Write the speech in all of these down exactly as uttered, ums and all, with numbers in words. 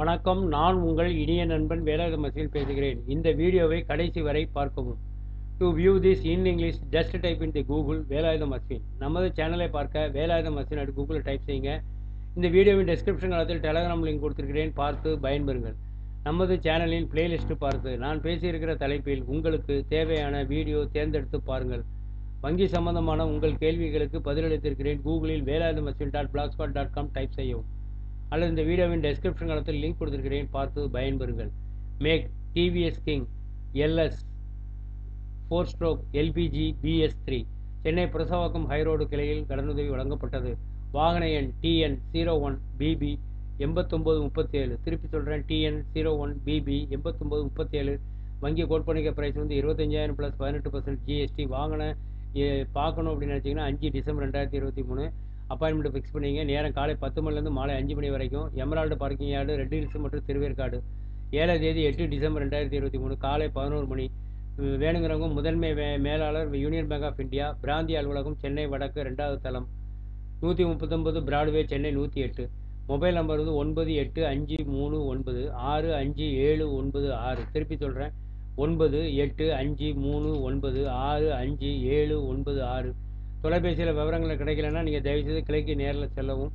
வணக்கம், நான் உங்கள் இனிய நண்பன் வேலாயுதமசியில் பேசுகிறேன். இந்த வீடியோவை கடைசி வரை பார்க்கவும். To view this in English just type in the Google வேலாயுதமசியில். நமது சேனலை பார்க்க வேலாயுதமசியில் அட் கூகுளில் டைப் செய்யுங்க. இந்த வீடியோவின் டெஸ்கிரிப்ஷன் காலத்தில் டெலகிராம் லிங்க் கொடுத்துருக்கிறேன், பார்த்து பயன்பெறுங்கள். நமது சேனலின் பிளேலிஸ்ட்டு பார்த்து நான் பேசியிருக்கிற தலைப்பில் உங்களுக்கு தேவையான வீடியோ தேர்ந்தெடுத்து பாருங்கள். வங்கி சம்பந்தமான உங்கள் கேள்விகளுக்கு பதிலளித்திருக்கிறேன். கூகுளில் வேலாயுதமசியில் dot blog spot dot com type செய்யவும், அல்லது இந்த வீடியோவின் டெஸ்கிரிப்ஷன் காலத்தில் லிங்க் கொடுத்துருக்கிறேன், பார்த்து பயன்பெறுங்கள். Make TVS King LS four stroke LPG BS three Chennai Purasawalkam high road கிளையில் கடனுதவி வழங்கப்பட்டது. வாகன எண் டிஎன் ஜீரோ ஒன் பிபி எண்பத்தொம்போது முப்பத்தி ஏழு திருப்பி சொல்கிறேன், டிஎன் ஜீரோ ஒன் பிபி எண்பத்தொம்போது முப்பத்தி ஏழு. வங்கி கோட்பணிக்க ப்ரைஸ் வந்து இருபத்தஞ்சாயிரம் ப்ளஸ் பதினெட்டு பர்சன்ட் ஜிஎஸ்டி. வாகன பார்க்கணும் அப்படின்னு நினச்சிங்கன்னா அஞ்சு டிசம்பர் ரெண்டாயிரத்தி இருபத்தி மூணு அப்பாயின்மெண்ட் ஃபிக்ஸ் பண்ணிங்க. நேரம் காலை பத்து மணிலேருந்து மாலை அஞ்சு மணி வரைக்கும். Emerald parking yard, red hills மற்றும் திருவேற்காடு. ஏழாம் தேதி எட்டு டிசம்பர் ரெண்டாயிரத்தி இருபத்தி மூணு காலை பதினோரு மணி. வேணுங்கிறவங்க முதன்மை வே மேலாளர் யூனியன் பேங்க் ஆஃப் இந்தியா, பிராந்திய அலுவலகம் சென்னை வடக்கு ரெண்டாவது தளம், நூற்றி முப்பத்தொம்பது பிராட்வே சென்னை நூற்றி எட்டு. மொபைல் நம்பர் வந்து ஒன்பது எட்டு அஞ்சு மூணு ஒன்பது ஆறு அஞ்சு ஏழு ஒன்பது ஆறு. திருப்பி சொல்கிறேன், ஒன்பது எட்டு அஞ்சு மூணு ஒன்பது ஆறு அஞ்சு ஏழு ஒன்பது ஆறு. தொலைபேசியில் விவரங்களை கிடைக்கலன்னா நீங்கள் தயவுசெய்து கிளைக்கு நேரில் செல்லவும்.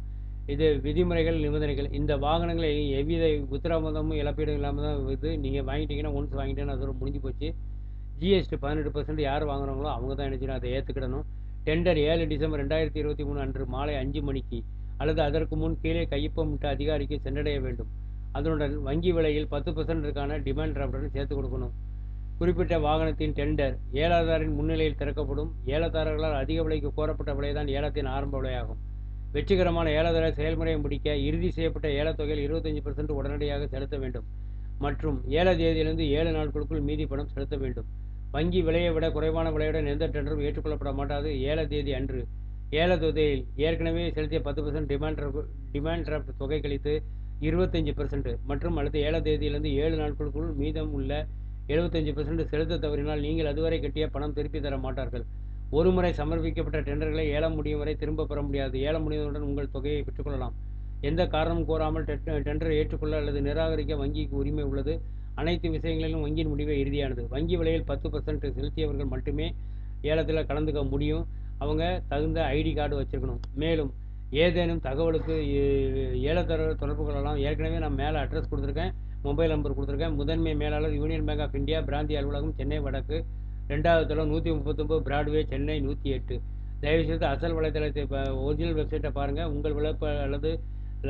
இது விதிமுறைகள், நிபந்தனைகள். இந்த வாகனங்களை எவ்வித உத்தரவாதமும் இழப்பீடும் இல்லாமல் தான் இது. நீங்கள் வாங்கிட்டீங்கன்னா ஒன்ஸ் வாங்கிட்டீங்கன்னா அதோட முடிஞ்சு போச்சு. ஜிஎஸ்டி பதினெட்டு பர்சன்ட் யார் வாங்குறாங்களோ அவங்க தான் நினைச்சிடும், அதை ஏற்றுக்கிடணும். டெண்டர் ஏழு டிசம்பர் ரெண்டாயிரத்தி இருபத்தி மூணு அன்று மாலை அஞ்சு மணிக்கு அல்லது அதற்கு முன் கீழே கையொப்பமிட்ட அதிகாரிக்கு சென்றடைய வேண்டும். அதனுடன் வங்கி விலையில் பத்து பர்சன்ட்டிற்கான டிமாண்ட் டிராஃப்டுடன் சேர்த்து கொடுக்கணும். குறிப்பிட்ட வாகனத்தின் டெண்டர் ஏலதாரின் முன்னிலையில் திறக்கப்படும். ஏலதாரர்களால் அதிக விலைக்கு கோரப்பட்ட விலைதான் ஏலத்தின் ஆரம்ப விலையாகும். வெற்றிகரமான ஏலதார செயல்முறையை முடிக்க இறுதி செய்யப்பட்ட ஏலத்தொகையில் இருபத்தஞ்சு பர்சன்ட் உடனடியாக செலுத்த வேண்டும் மற்றும் ஏல தேதியிலிருந்து ஏழு நாட்களுக்குள் மீதி பணம் செலுத்த வேண்டும். வங்கி விலையை விட குறைவான விலையுடன் எந்த டெண்டரும் ஏற்றுக்கொள்ளப்பட மாட்டாது. ஏல தேதி அன்று ஏல தொகையில் ஏற்கனவே செலுத்திய பத்து பர்சன்ட் டிமாண்ட் டிமாண்ட் டிராஃப்ட் தொகை கழித்து இருபத்தஞ்சு பர்சன்ட் மற்றும் அடுத்த ஏல தேதியிலிருந்து ஏழு நாட்களுக்குள் மீதம் உள்ள எழுபத்தஞ்சு பர்சன்ட் செலுத்த தவறினால் நீங்கள் அதுவரை கட்டிய பணம் திருப்பி தர மாட்டார்கள். ஒரு முறை சமர்ப்பிக்கப்பட்ட டெண்டர்களை ஏலம் முடியும் வரை திரும்ப பெற முடியாது. ஏலம் முடிந்தவுடன் உங்கள் தொகையை பெற்றுக்கொள்ளலாம். எந்த காரணமும் கோராமல் டெண்டரை ஏற்றுக்கொள்ள அல்லது நிராகரிக்க வங்கிக்கு உரிமை உள்ளது. அனைத்து விஷயங்களிலும் வங்கியின் முடிவே இறுதியானது. வங்கி விலையில் பத்து பர்சன்ட் செலுத்தியவர்கள் மட்டுமே ஏலத்தில் கலந்துக்க முடியும். அவங்க தகுந்த ஐடி கார்டு வச்சுருக்கணும். மேலும் ஏதேனும் தகவலுக்கு ஏலதாரர் தொடர்பு கொள்ளலாம். ஏற்கனவே நான் மேலே அட்ரஸ் கொடுத்துருக்கேன், மொபைல் நம்பர் கொடுத்துருக்கேன். முதன்மை மேலாளர் யூனியன் பேங்க் ஆஃப் இந்தியா, பிராந்திய அலுவலகம் சென்னை வடக்கு ரெண்டாவது தளம், நூற்றி முப்பத்தொம்பது பிராட்வே சென்னை நூற்றி எட்டு. தயவுசெய்து அசல் வலைத்தளத்தை ஒரிஜினல் வெப்சைட்டை பாருங்கள். உங்கள் விளப்ப அல்லது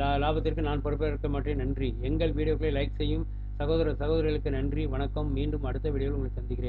லா லாபத்திற்கு நான் பொறுப்பேற்க மாட்டேன். நன்றி. எங்கள் வீடியோக்களை லைக் செய்யும் சகோதர சகோதரிகளுக்கு நன்றி. வணக்கம். மீண்டும் அடுத்த வீடியோவில் உங்களை சந்திக்கிறேன்.